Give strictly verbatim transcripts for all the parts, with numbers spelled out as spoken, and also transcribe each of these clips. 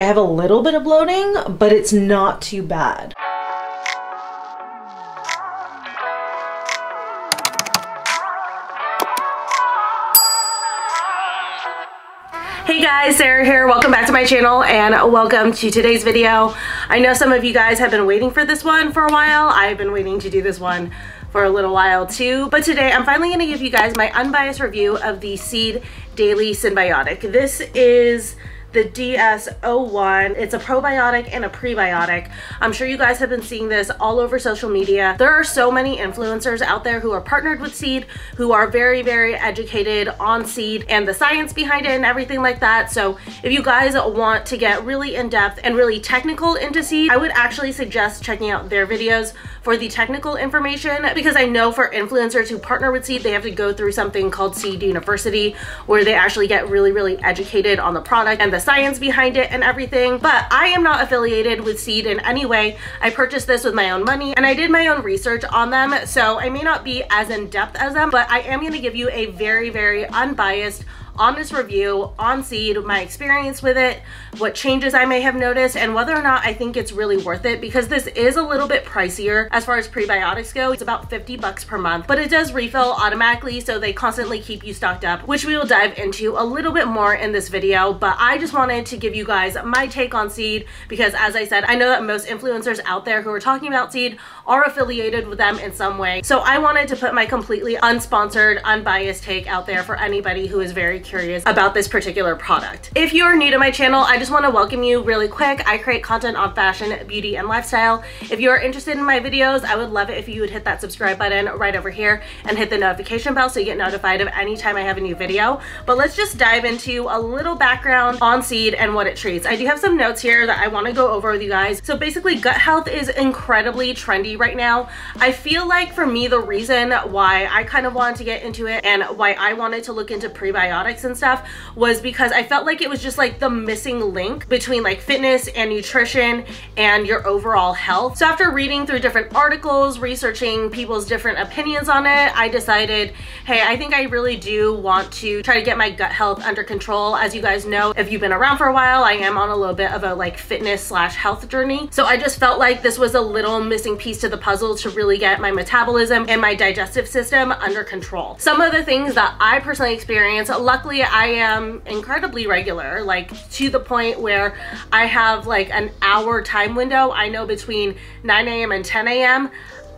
I have a little bit of bloating, but it's not too bad. Hey guys, Sarah here. Welcome back to my channel and welcome to today's video. I know some of you guys have been waiting for this one for a while. I've been waiting to do this one for a little while too, but today I'm finally going to give you guys my unbiased review of the Seed Daily Symbiotic. This is the D S zero one. It's a probiotic and a prebiotic. I'm sure you guys have been seeing this all over social media. There are so many influencers out there who are partnered with Seed, who are very, very educated on Seed and the science behind it and everything like that. So if you guys want to get really in-depth and really technical into Seed, I would actually suggest checking out their videos for the technical information, because I know for influencers who partner with Seed, they have to go through something called Seed University, where they actually get really, really educated on the product and the science behind it and everything. But I am not affiliated with Seed in any way. I purchased this with my own money and I did my own research on them, so I may not be as in-depth as them, but I am going to give you a very, very unbiased, honest review on Seed, my experience with it, what changes I may have noticed, and whether or not I think it's really worth it, because this is a little bit pricier as far as prebiotics go. It's about fifty bucks per month, but it does refill automatically, so they constantly keep you stocked up, which we will dive into a little bit more in this video. But I just wanted to give you guys my take on Seed, because as I said, I know that most influencers out there who are talking about Seed are affiliated with them in some way. So I wanted to put my completely unsponsored, unbiased take out there for anybody who is very curious about this particular product. If you're new to my channel, I just want to welcome you really quick. I create content on fashion, beauty, and lifestyle. If you're interested in my videos, I would love it if you would hit that subscribe button right over here and hit the notification bell so you get notified of any time I have a new video. But let's just dive into a little background on Seed and what it treats. I do have some notes here that I want to go over with you guys. So basically, gut health is incredibly trendy right now. I feel like for me, the reason why I kind of wanted to get into it and why I wanted to look into prebiotics and stuff was because I felt like it was just like the missing link between like fitness and nutrition and your overall health. So after reading through different articles, researching people's different opinions on it, I decided, hey, I think I really do want to try to get my gut health under control. As you guys know, if you've been around for a while, I am on a little bit of a like fitness slash health journey. So I just felt like this was a little missing piece to the puzzle to really get my metabolism and my digestive system under control. Some of the things that I personally experience, luckily I am incredibly regular, like to the point where I have like an hour time window. I know between nine A M and ten A M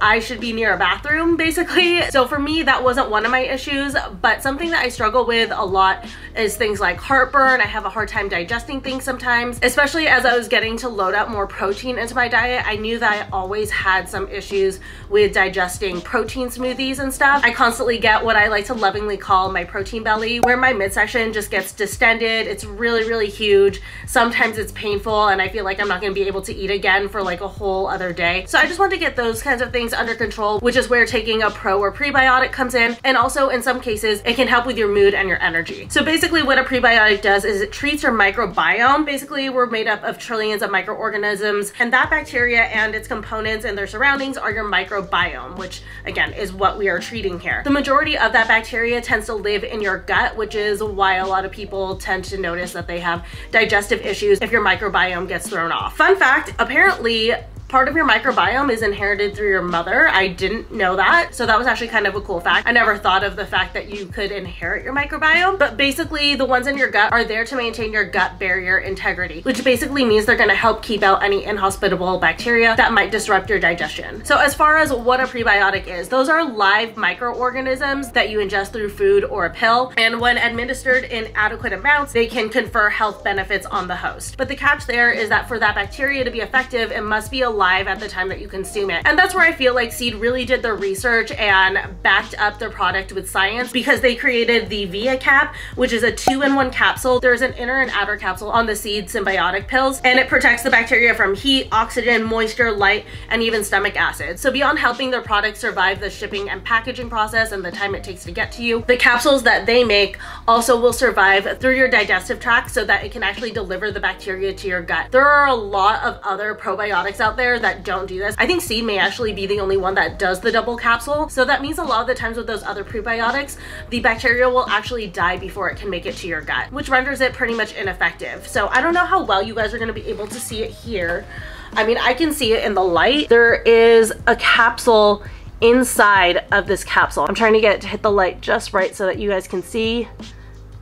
I should be near a bathroom, basically. So for me, that wasn't one of my issues, but something that I struggle with a lot is things like heartburn. I have a hard time digesting things sometimes, especially as I was getting to load up more protein into my diet. I knew that I always had some issues with digesting protein smoothies and stuff. I constantly get what I like to lovingly call my protein belly, where my midsection just gets distended. It's really, really huge. Sometimes it's painful and I feel like I'm not gonna be able to eat again for like a whole other day. So I just want to get those kinds of things under control, which is where taking a pro or prebiotic comes in. And also in some cases, it can help with your mood and your energy. So basically what a prebiotic does is it treats your microbiome. Basically, we're made up of trillions of microorganisms, and that bacteria and its components and their surroundings are your microbiome, which again is what we are treating here. The majority of that bacteria tends to live in your gut, which is why a lot of people tend to notice that they have digestive issues if your microbiome gets thrown off. Fun fact, apparently, part of your microbiome is inherited through your mother. I didn't know that. So that was actually kind of a cool fact. I never thought of the fact that you could inherit your microbiome, but basically the ones in your gut are there to maintain your gut barrier integrity, which basically means they're gonna help keep out any inhospitable bacteria that might disrupt your digestion. So as far as what a prebiotic is, those are live microorganisms that you ingest through food or a pill. And when administered in adequate amounts, they can confer health benefits on the host. But the catch there is that for that bacteria to be effective, it must be a live at the time that you consume it. And that's where I feel like Seed really did their research and backed up their product with science, because they created the ViaCap, which is a two in one capsule. There's an inner and outer capsule on the Seed Symbiotic pills, and it protects the bacteria from heat, oxygen, moisture, light, and even stomach acid. So beyond helping their products survive the shipping and packaging process and the time it takes to get to you, the capsules that they make also will survive through your digestive tract so that it can actually deliver the bacteria to your gut. There are a lot of other probiotics out there there that don't do this. I think Seed may actually be the only one that does the double capsule. So that means a lot of the times with those other prebiotics, the bacteria will actually die before it can make it to your gut, which renders it pretty much ineffective. So I don't know how well you guys are gonna be able to see it here. I mean, I can see it in the light. There is a capsule inside of this capsule. I'm trying to get it to hit the light just right so that you guys can see.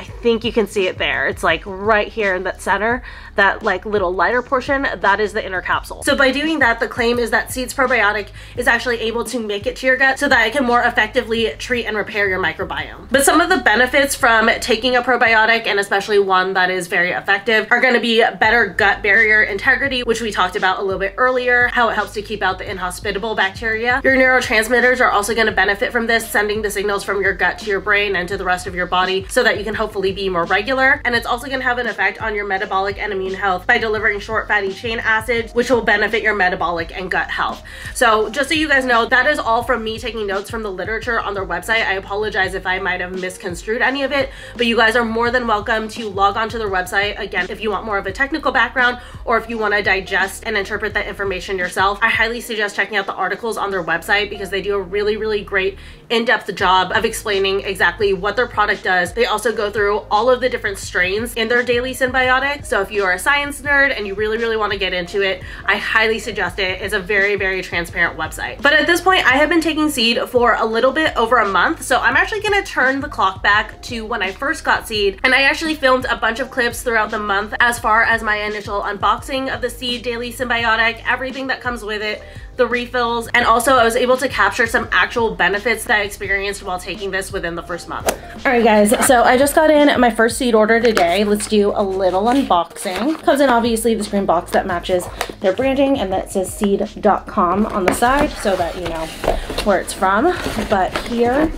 I think you can see it there. It's like right here in that center, that like little lighter portion, that is the inner capsule. So by doing that, the claim is that Seed's probiotic is actually able to make it to your gut so that it can more effectively treat and repair your microbiome. But some of the benefits from taking a probiotic, and especially one that is very effective, are gonna be better gut barrier integrity, which we talked about a little bit earlier, how it helps to keep out the inhospitable bacteria. Your neurotransmitters are also gonna benefit from this, sending the signals from your gut to your brain and to the rest of your body so that you can hopefully hopefully be more regular. And it's also going to have an effect on your metabolic and immune health by delivering short fatty chain acids, which will benefit your metabolic and gut health. So just so you guys know, that is all from me taking notes from the literature on their website. I apologize if I might have misconstrued any of it, but you guys are more than welcome to log onto their website again if you want more of a technical background, or if you want to digest and interpret that information yourself. I highly suggest checking out the articles on their website because they do a really, really great in-depth job of explaining exactly what their product does. They also go through through all of the different strains in their daily symbiotic. So if you are a science nerd and you really, really want to get into it, I highly suggest it. It's a very, very transparent website. But at this point, I have been taking Seed for a little bit over a month. So I'm actually going to turn the clock back to when I first got Seed. And I actually filmed a bunch of clips throughout the month as far as my initial unboxing of the Seed Daily Symbiotic, everything that comes with it, the refills, and also I was able to capture some actual benefits that I experienced while taking this within the first month. All right guys, so I just got in my first Seed order today. Let's do a little unboxing. Comes in obviously this green box that matches their branding and that says seed dot com on the side so that you know where it's from. But here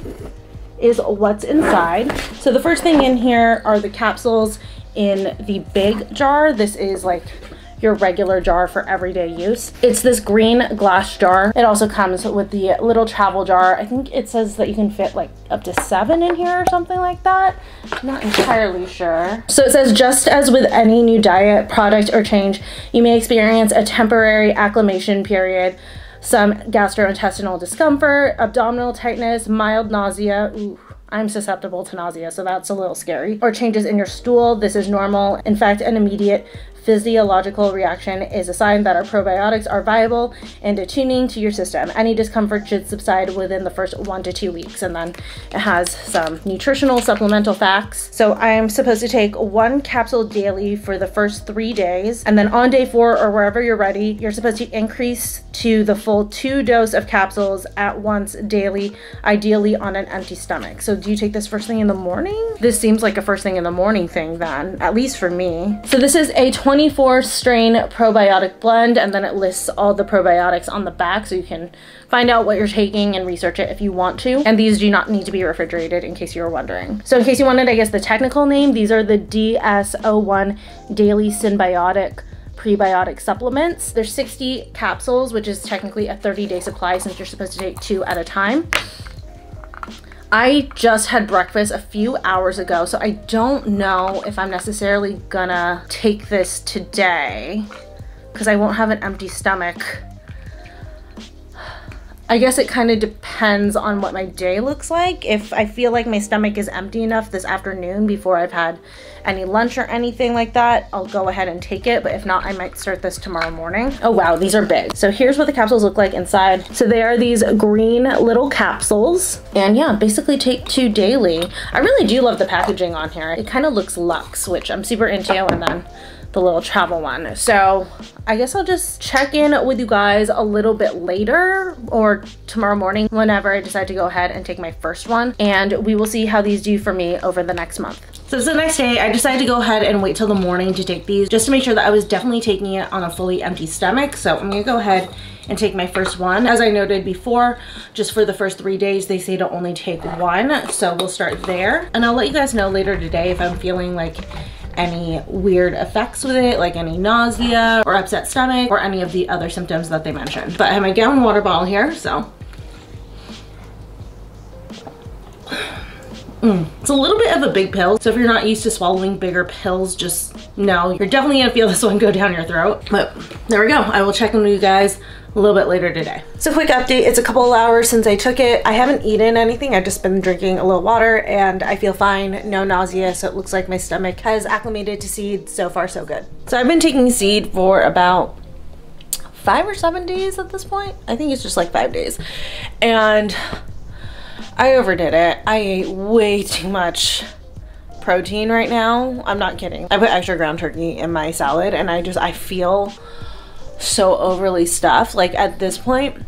is what's inside. So the first thing in here are the capsules in the big jar. This is like your regular jar for everyday use. It's this green glass jar. It also comes with the little travel jar. I think it says that you can fit like up to seven in here or something like that. I'm not entirely sure. So it says, just as with any new diet, product, or change, you may experience a temporary acclimation period, some gastrointestinal discomfort, abdominal tightness, mild nausea. Ooh. I'm susceptible to nausea, so that's a little scary. Or changes in your stool. This is normal. In fact, an immediate physiological reaction is a sign that our probiotics are viable and attuning to your system. Any discomfort should subside within the first one to two weeks. And then it has some nutritional supplemental facts. So I am supposed to take one capsule daily for the first three days. And then on day four or wherever you're ready, you're supposed to increase to the full two dose of capsules at once daily, ideally on an empty stomach. So do you take this first thing in the morning? This seems like a first thing in the morning thing then, at least for me. So this is a twenty-four strain probiotic blend, and then it lists all the probiotics on the back so you can find out what you're taking and research it if you want to. And these do not need to be refrigerated in case you were wondering. So in case you wanted, I guess the technical name, these are the D S zero one Daily Symbiotic Prebiotic Supplements. There's sixty capsules, which is technically a thirty day supply since you're supposed to take two at a time. I just had breakfast a few hours ago, so I don't know if I'm necessarily gonna take this today because I won't have an empty stomach. I guess it kind of depends on what my day looks like. If I feel like my stomach is empty enough this afternoon before I've had any lunch or anything like that, I'll go ahead and take it. But if not, I might start this tomorrow morning. Oh wow, these are big. So here's what the capsules look like inside. So they are these green little capsules. And yeah, basically take two daily. I really do love the packaging on here. It kind of looks luxe, which I'm super into, and then the little travel one. So I guess I'll just check in with you guys a little bit later or tomorrow morning whenever I decide to go ahead and take my first one, and we will see how these do for me over the next month. So it's the next day. I decided to go ahead and wait till the morning to take these just to make sure that I was definitely taking it on a fully empty stomach. So I'm gonna go ahead and take my first one. As I noted before, just for the first three days, they say to only take one. So we'll start there. And I'll let you guys know later today if I'm feeling like any weird effects with it, like any nausea or upset stomach or any of the other symptoms that they mentioned. But I have my gallon water bottle here, so Mm. It's a little bit of a big pill, so if you're not used to swallowing bigger pills, just know you're definitely gonna feel this one go down your throat. But there we go. I will check in with you guys a little bit later today. So quick update, it's a couple of hours since I took it. I haven't eaten anything, I've just been drinking a little water and I feel fine, no nausea, so it looks like my stomach has acclimated to Seed. So far so good. So I've been taking Seed for about five or seven days at this point. I think it's just like five days. And I overdid it. I ate way too much protein right now. I'm not kidding. I put extra ground turkey in my salad and I just, I feel so overly stuffed. Like at this point,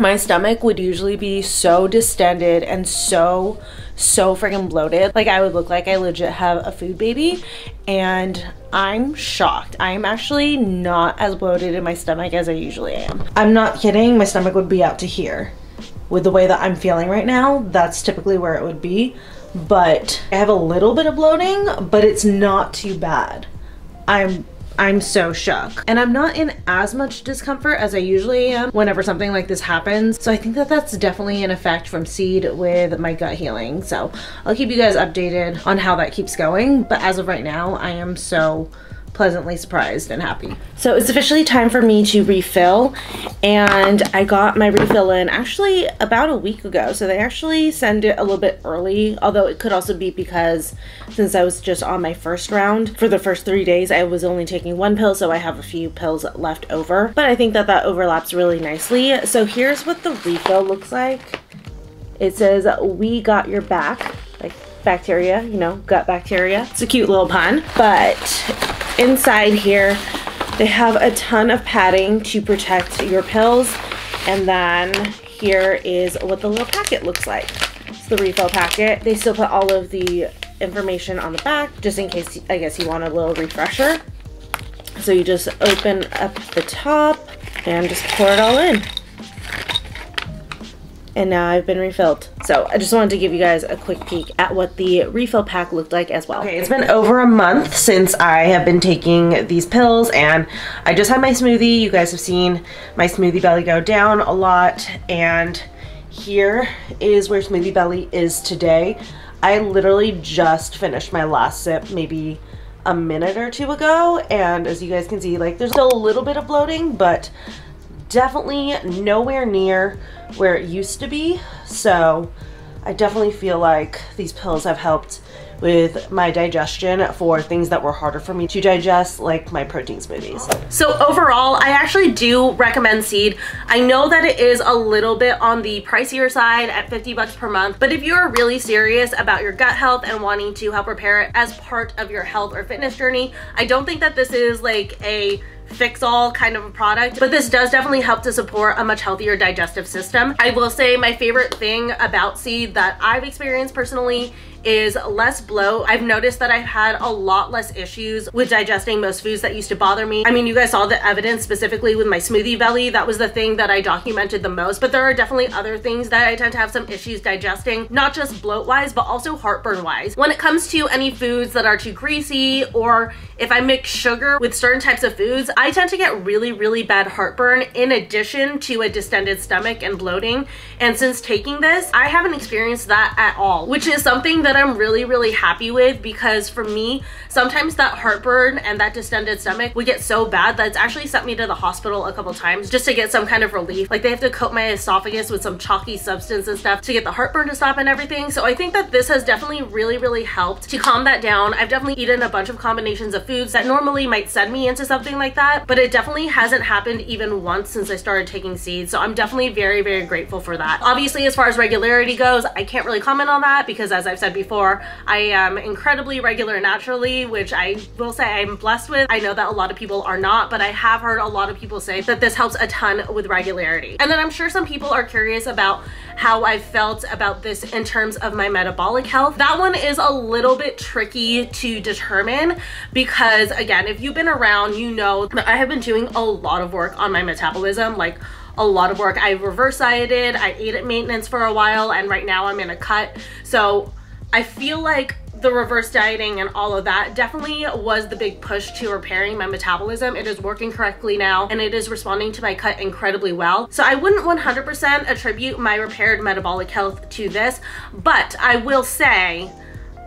my stomach would usually be so distended and so, so freaking bloated. Like I would look like I legit have a food baby, and I'm shocked. I'm actually not as bloated in my stomach as I usually am. I'm not kidding. My stomach would be out to here. With the way that I'm feeling right now, that's typically where it would be. But I have a little bit of bloating, but it's not too bad. I'm I'm so shook. And I'm not in as much discomfort as I usually am whenever something like this happens. So I think that that's definitely an effect from Seed with my gut healing. So I'll keep you guys updated on how that keeps going. But as of right now, I am so pleasantly surprised and happy. So it's officially time for me to refill, and I got my refill in actually about a week ago. So they actually send it a little bit early, although it could also be because since I was just on my first round for the first three days, I was only taking one pill, so I have a few pills left over. But I think that that overlaps really nicely. So here's what the refill looks like. It says, "We got your back," like bacteria, you know, gut bacteria. It's a cute little pun, but inside here, they have a ton of padding to protect your pills. And then here is what the little packet looks like. It's the refill packet. They still put all of the information on the back, just in case, I guess, you want a little refresher. So you just open up the top and just pour it all in. And now I've been refilled. So I just wanted to give you guys a quick peek at what the refill pack looked like as well. Okay, it's been over a month since I have been taking these pills, and I just had my smoothie. You guys have seen my smoothie belly go down a lot, and here is where smoothie belly is today. I literally just finished my last sip maybe a minute or two ago, and as you guys can see, like, there's still a little bit of bloating, but definitely nowhere near where it used to be. So I definitely feel like these pills have helped with my digestion for things that were harder for me to digest, like my protein smoothies. So overall, I actually do recommend Seed. I know that it is a little bit on the pricier side at fifty bucks per month, but if you're really serious about your gut health and wanting to help repair it as part of your health or fitness journey, I don't think that this is like a fix-all kind of a product, but this does definitely help to support a much healthier digestive system. I will say my favorite thing about Seed that I've experienced personally is less bloat. I've noticed that I've had a lot less issues with digesting most foods that used to bother me. I mean, you guys saw the evidence specifically with my smoothie belly. That was the thing that I documented the most, but there are definitely other things that I tend to have some issues digesting, not just bloat-wise, but also heartburn-wise. When it comes to any foods that are too greasy, or if I mix sugar with certain types of foods, I tend to get really, really bad heartburn in addition to a distended stomach and bloating. And since taking this, I haven't experienced that at all, which is something that I'm really, really happy with, because for me, sometimes that heartburn and that distended stomach would get so bad that it's actually sent me to the hospital a couple times just to get some kind of relief. Like they have to coat my esophagus with some chalky substance and stuff to get the heartburn to stop and everything. So I think that this has definitely really, really helped to calm that down. I've definitely eaten a bunch of combinations of foods that normally might send me into something like that, but it definitely hasn't happened even once since I started taking Seed. So I'm definitely very, very grateful for that. Obviously, as far as regularity goes, I can't really comment on that because, as I've said before, I am incredibly regular naturally, which I will say I'm blessed with. I know that a lot of people are not, but I have heard a lot of people say that this helps a ton with regularity. And then I'm sure some people are curious about how I felt about this in terms of my metabolic health. That one is a little bit tricky to determine because, again, if you've been around, you know that I have been doing a lot of work on my metabolism, like a lot of work. I reverse dieted, I ate at maintenance for a while, and right now I'm in a cut. So I feel like the reverse dieting and all of that definitely was the big push to repairing my metabolism. It is working correctly now and it is responding to my cut incredibly well. So I wouldn't one hundred percent attribute my repaired metabolic health to this, but I will say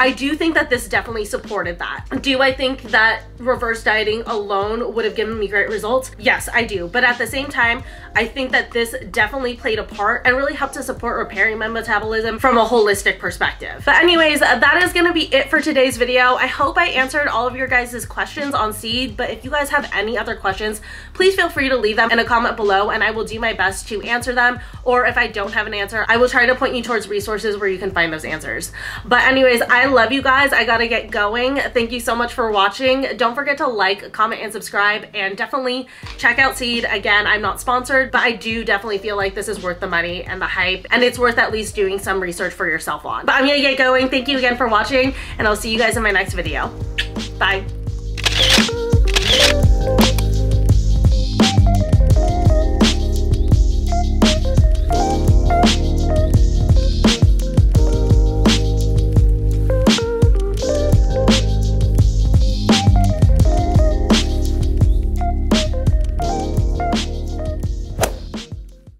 I do think that this definitely supported that. Do I think that reverse dieting alone would have given me great results? Yes, I do. But at the same time, I think that this definitely played a part and really helped to support repairing my metabolism from a holistic perspective. But anyways, that is gonna be it for today's video. I hope I answered all of your guys' questions on Seed, but if you guys have any other questions, please feel free to leave them in a comment below and I will do my best to answer them. Or if I don't have an answer, I will try to point you towards resources where you can find those answers. But anyways, I I love you guys. I gotta get going. Thank you so much for watching. Don't forget to like, comment, and subscribe, and definitely check out Seed. Again, I'm not sponsored, but I do definitely feel like this is worth the money and the hype, and it's worth at least doing some research for yourself on. But I'm gonna get going. Thank you again for watching, and I'll see you guys in my next video. Bye.